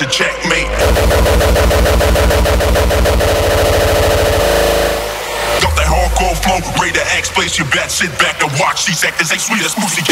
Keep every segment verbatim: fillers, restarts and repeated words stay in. That's a checkmate. Got that hardcore flow, ready to act, place your bet, sit back and watch these actors act sweet as music.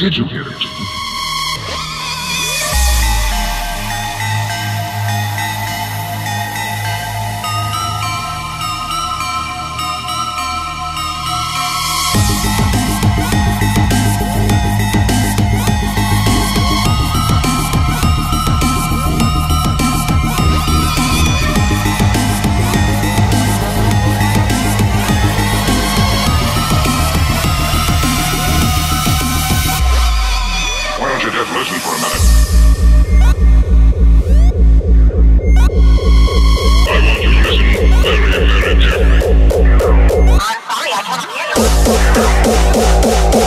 Did you hear it? Fuck that, fuck that.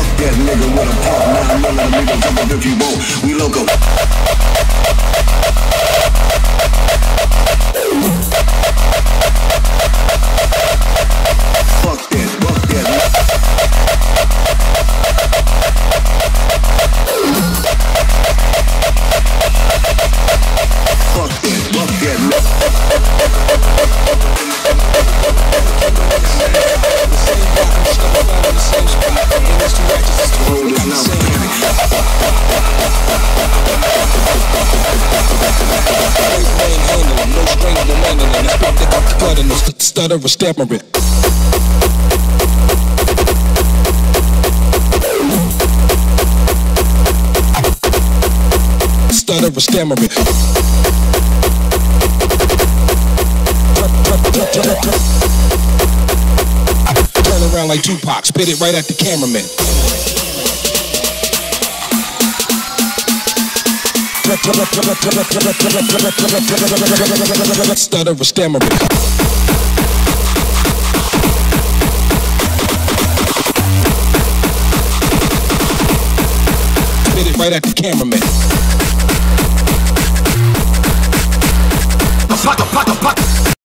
Fuck that nigga with a pump. Now I'm gonna make a couple if you won't. We local. Fuck that, fuck that. Fuck that, fuck stutter or stammering. Stutter or stammering. Turn around like Tupac, spit it right at the cameraman. Stutter or stammering. Right at the cameraman. Fuck, fuck, fuck.